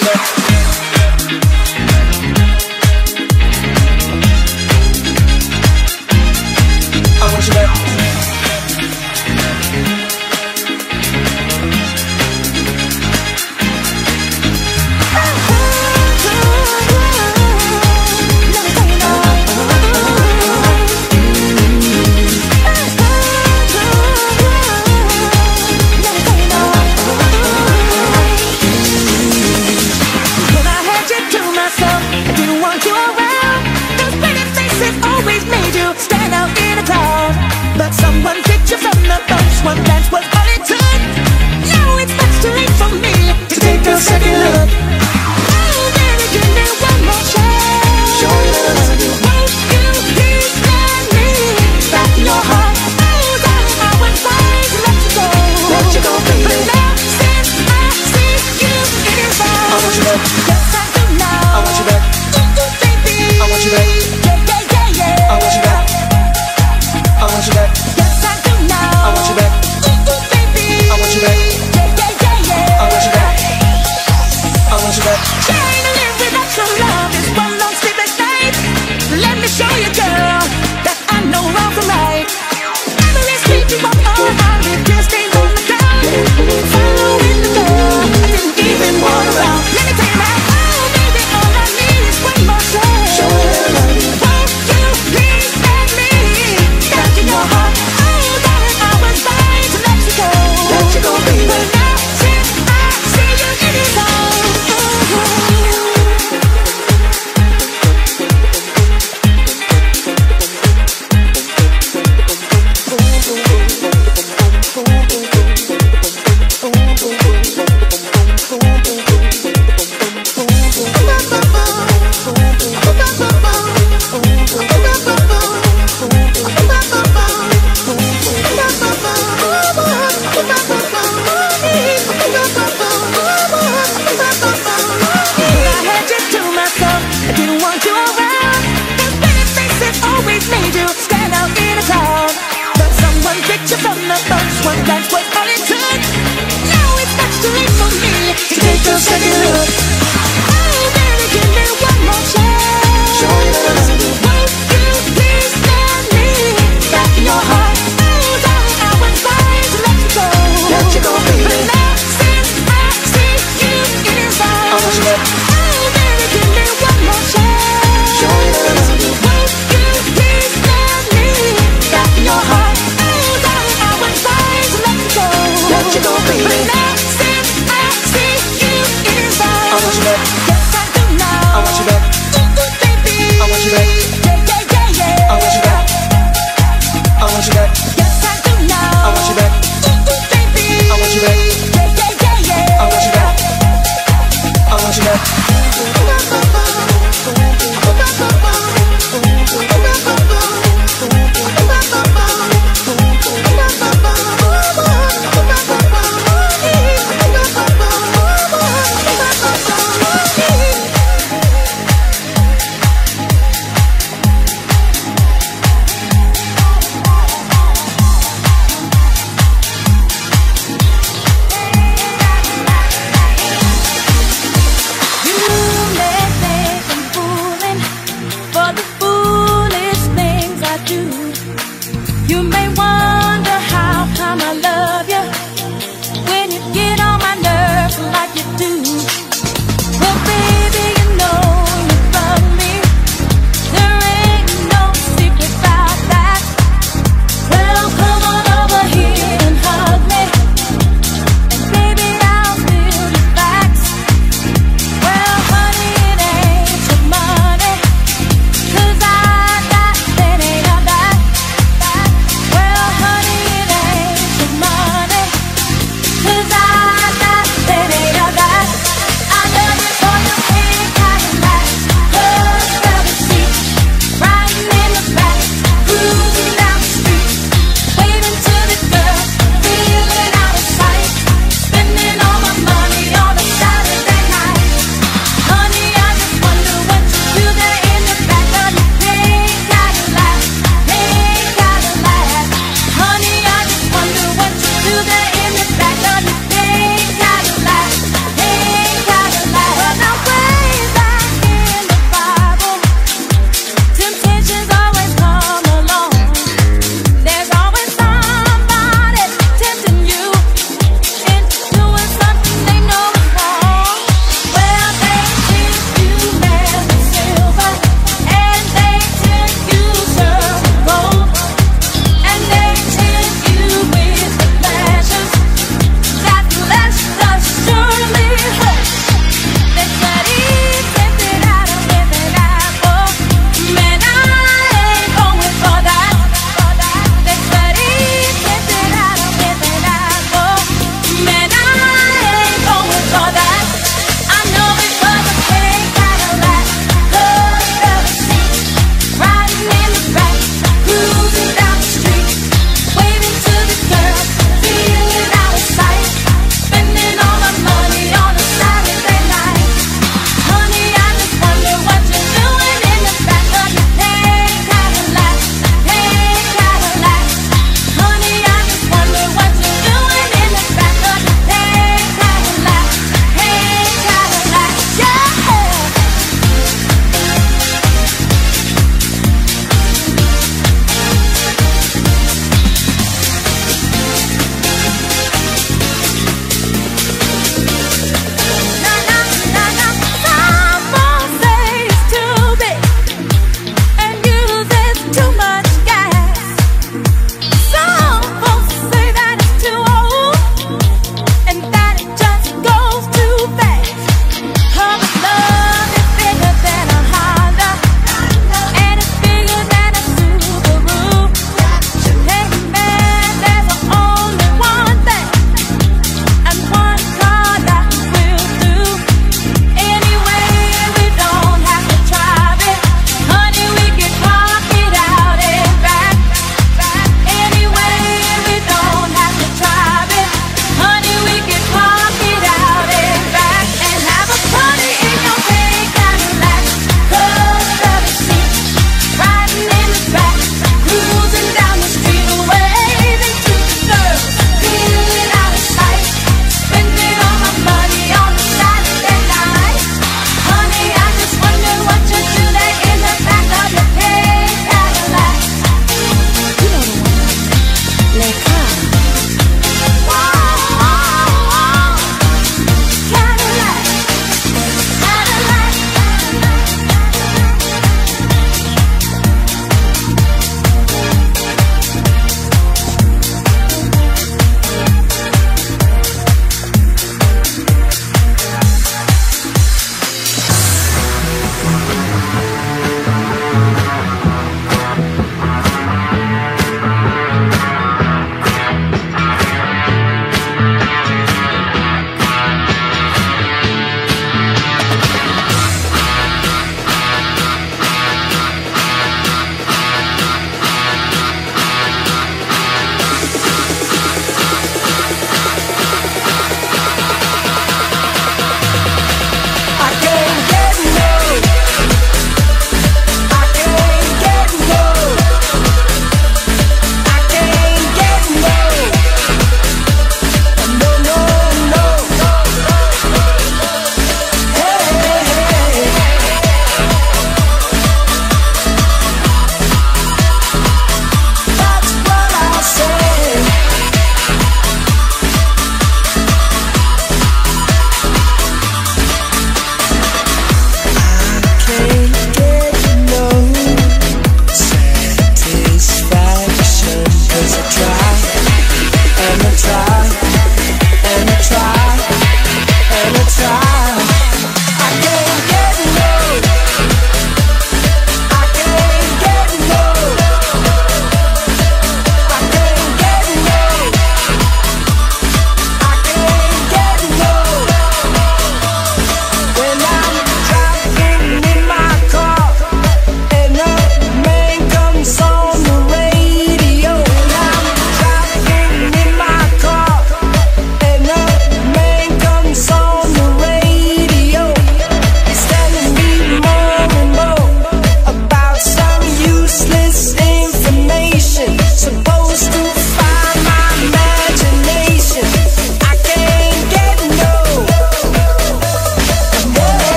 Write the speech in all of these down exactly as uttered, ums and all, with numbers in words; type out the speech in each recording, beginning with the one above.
I want you back.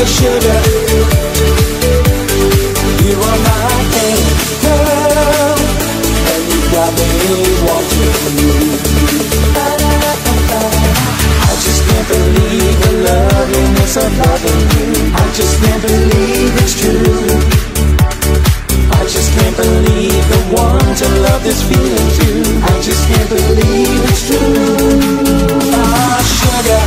your sugar. You are my angel, girl, and you got me wanting. I just can't believe the loveliness of loving you. I just can't believe it's true. I just can't believe the one to love this feeling too. I just can't believe it's true. Ah, sugar.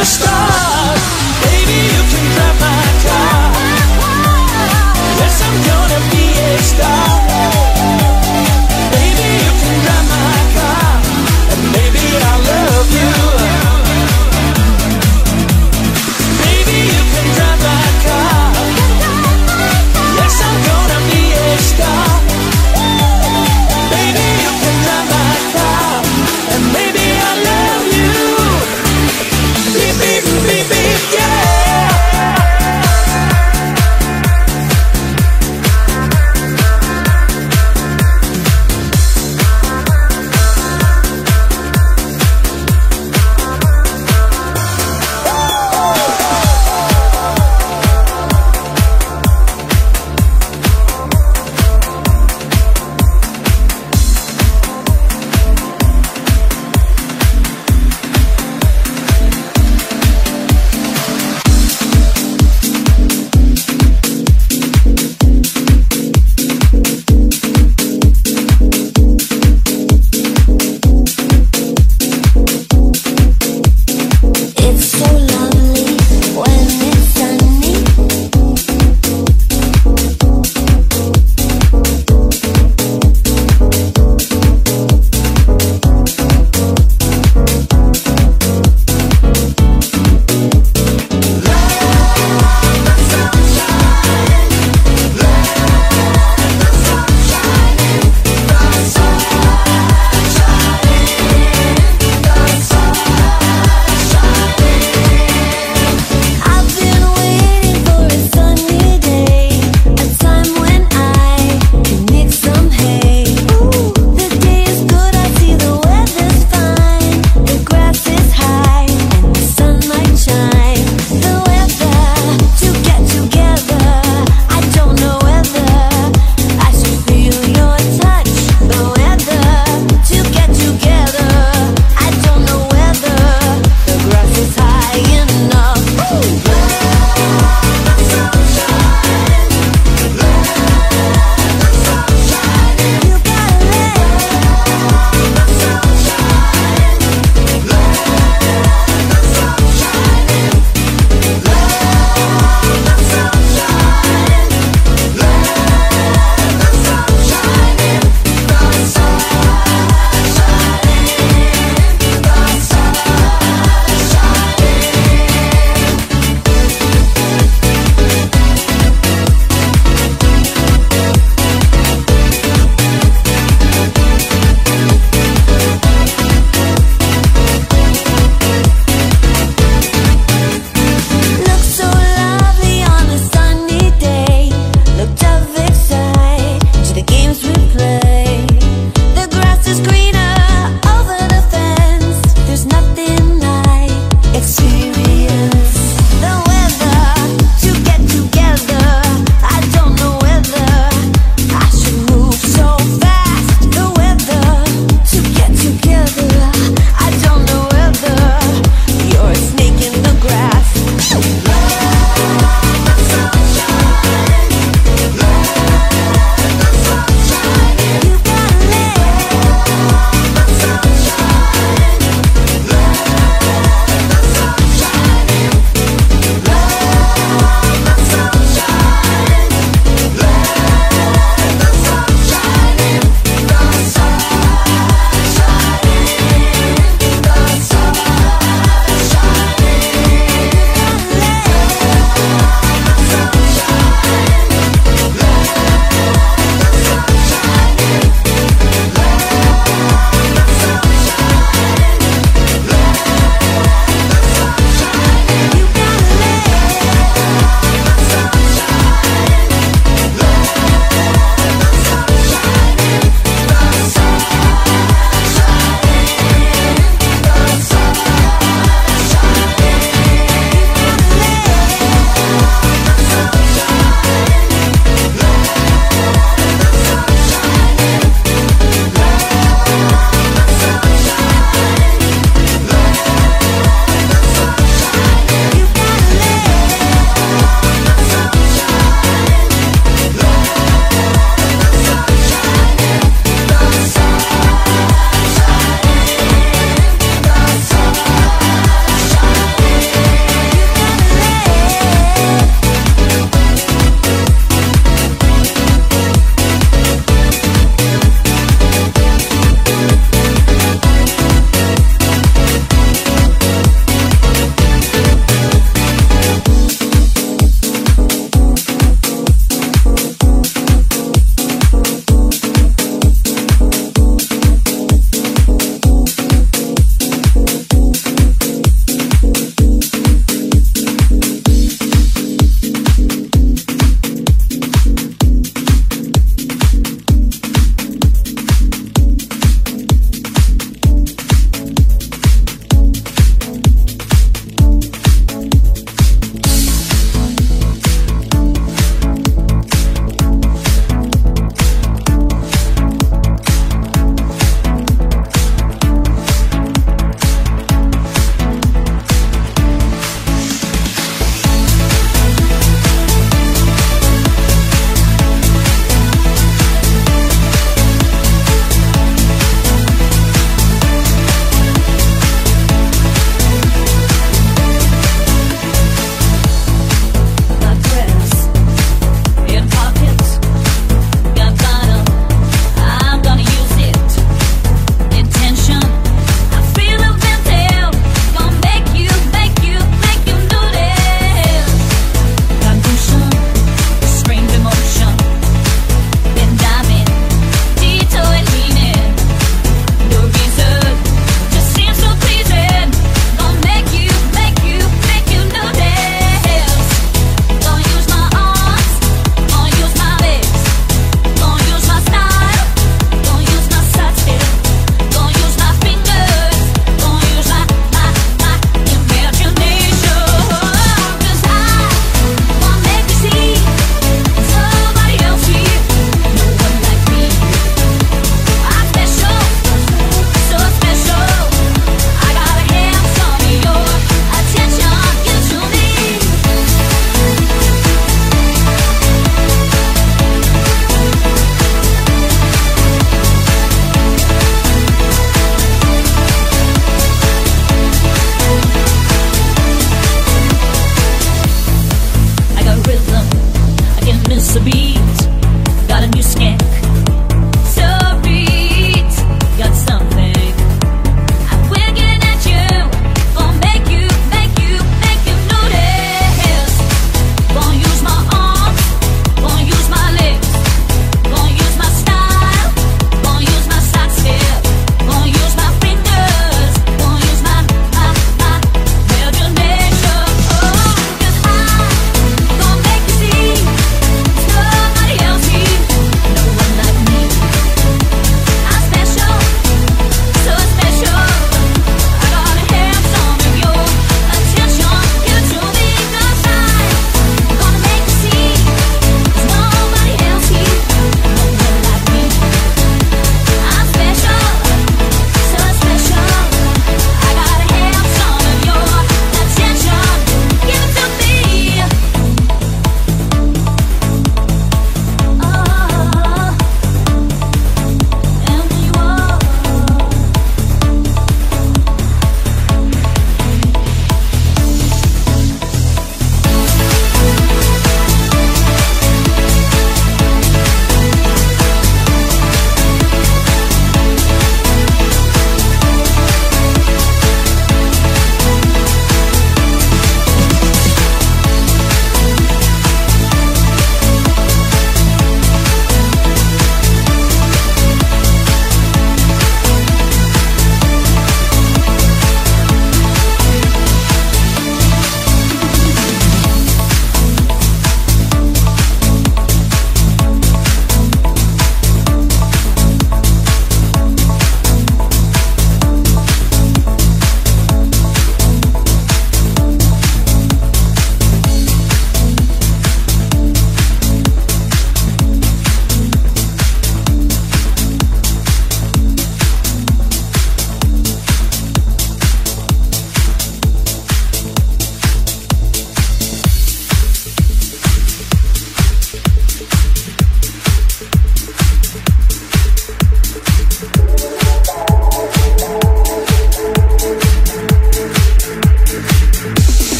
Stop. Baby, you can drive my car.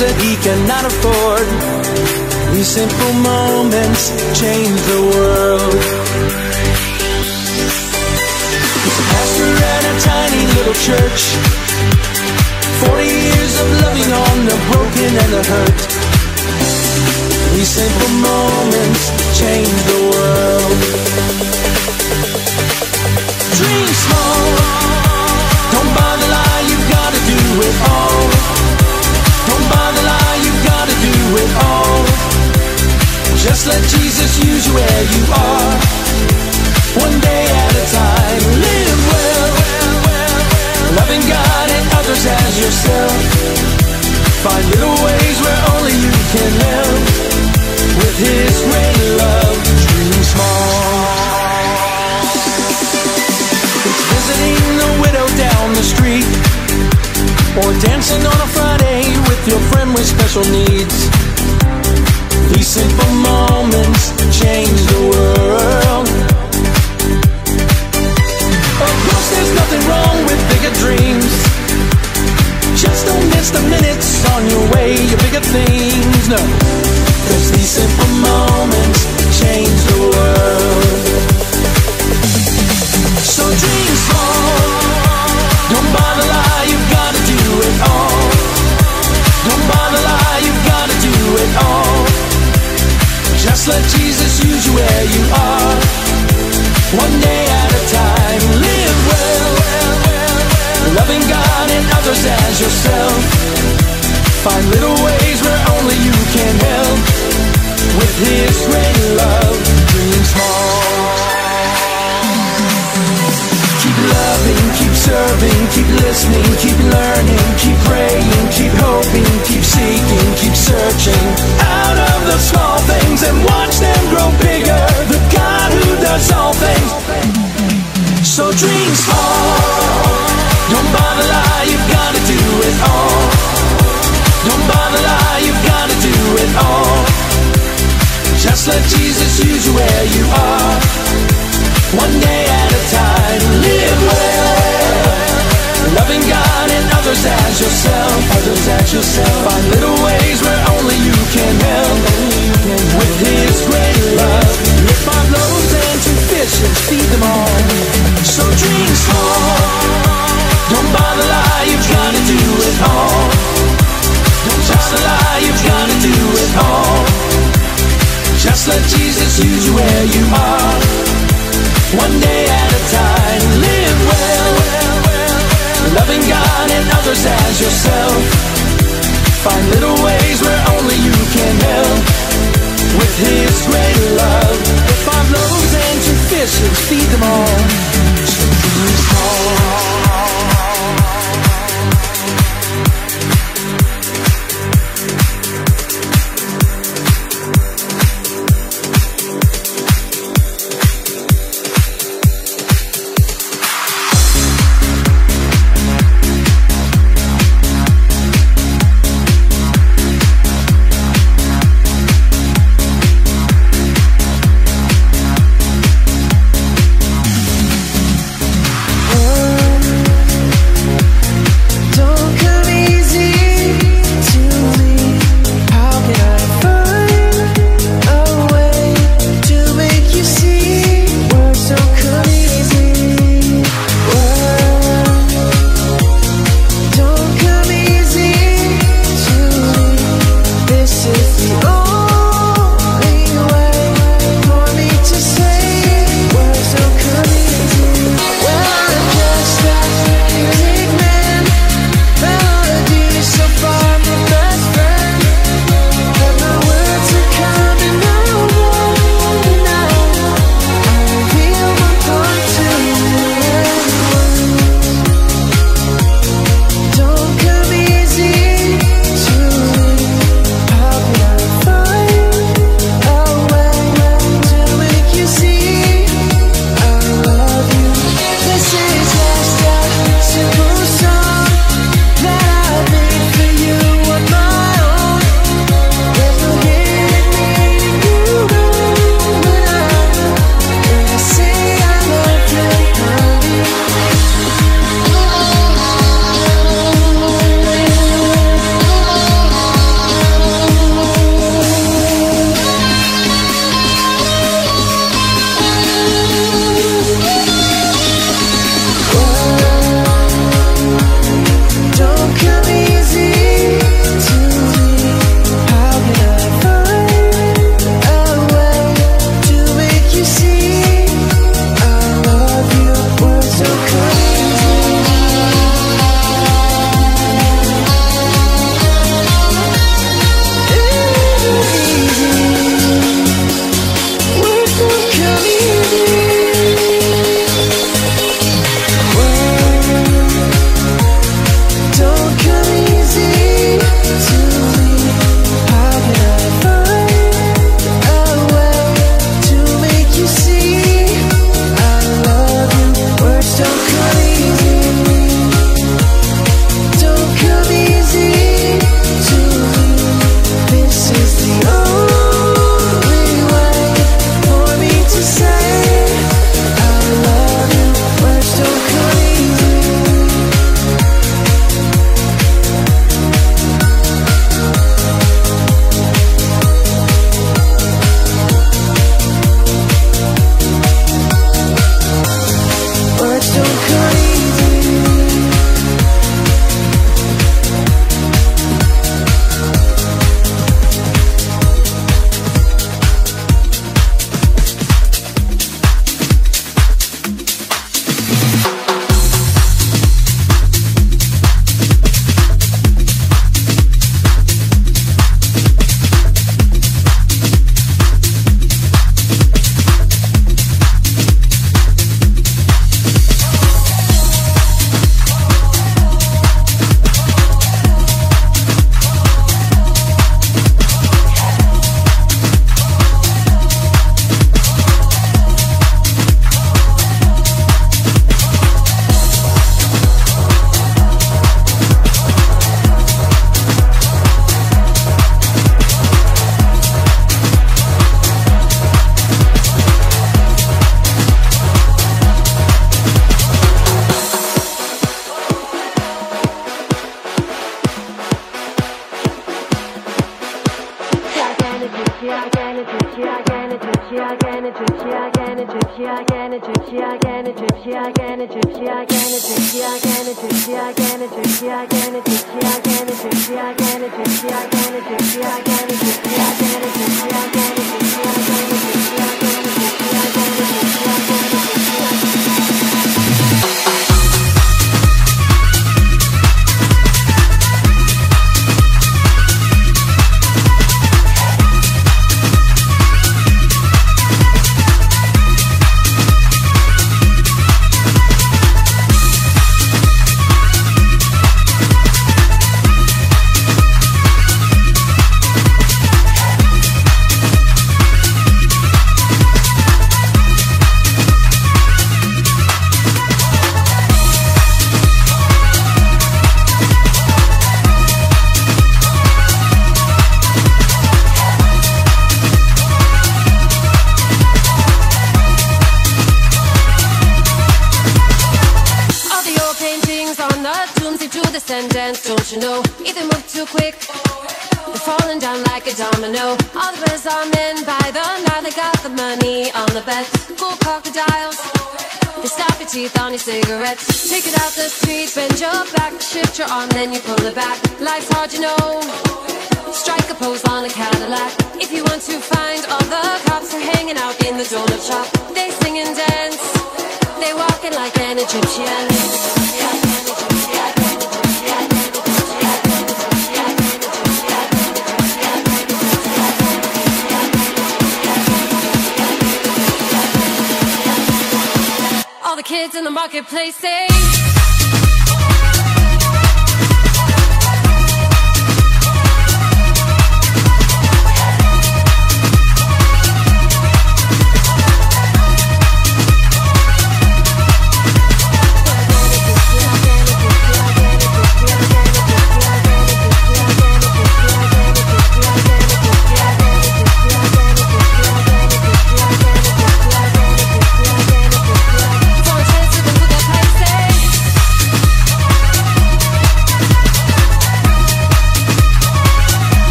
things that he cannot afford. These simple moments change the world. He's a pastor at a tiny little church, forty years of loving on the broken and the hurt. These simple moments change the world. Dream small, don't buy the lie, you've got to do it all. Don't buy the lie, you've got to do it all. Just let Jesus use you where you are, one day at a time. Live well, loving God and others as yourself. Find little ways where only you can help, with His great love. Dream small. It's visiting the widow down the street, or dancing on a Friday with your friend with special needs. These simple moments change the world. Of course there's nothing wrong with bigger dreams, just don't miss the minutes on your way, your bigger things, no. 'Cause these simple moments change the world. So dream small, don't buy the lie, you've got to do it all. Don't buy the lie, you've got to do it all. Just let Jesus use you where you are, one day at a time. Live well, loving God and others as yourself. Find little ways where only you can help, with His great love. Dream small. Keep loving, keep serving, keep listening, keep learning, keep praying, keep hoping, keep seeking, keep searching. Out of the small things and watch them grow bigger, the God who does all things. So dream small, don't buy the lie, you've got to do it all. Don't buy the lie, you've got to do it all. Just let Jesus use you where you are, one day at a time. Live well, loving God and others as yourself. Others as yourself. Find little ways where only you can help, with His great love. Lift five loaves and two fish and feed them all. So dream small, don't buy the lie, you've got to do it all. Don't touch the lie, you've got to do it all. Just let Jesus use you where you are, one day at a time. Live well, loving God and others as yourself. Find little ways where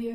Audio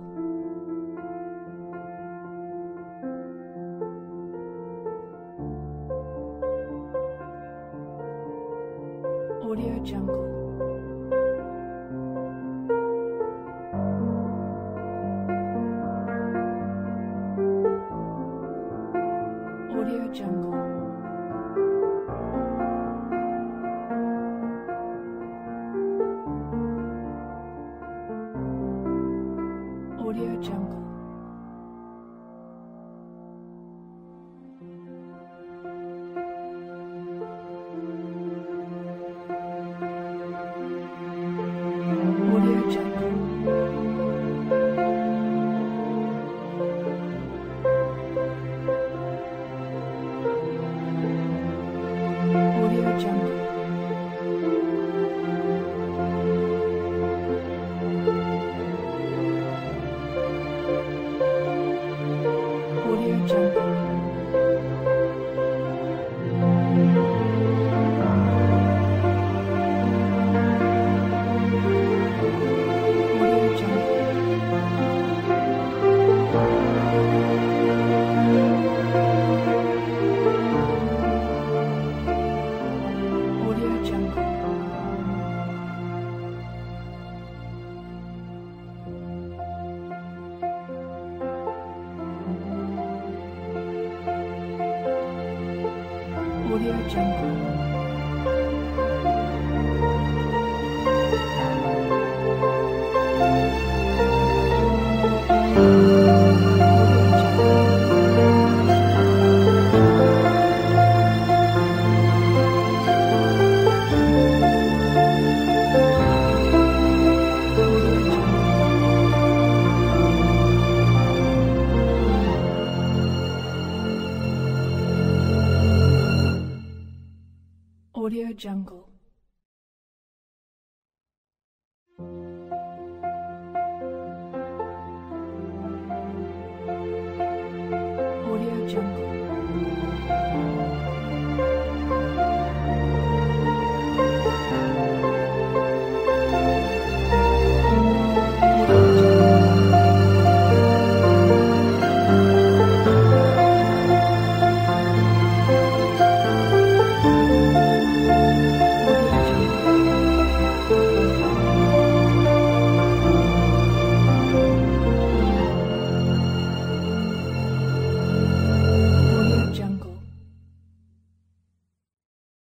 Audio Jungle. Audio Jungle. Audio Jungle. Audio Jungle. Audio Jungle. Audio Jungle.